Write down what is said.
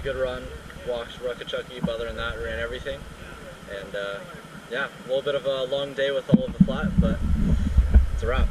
It's a good run, walked Ruck-A-Chucky, but other than that, ran everything. And yeah, a little bit of a long day with all of the flat, but it's a wrap.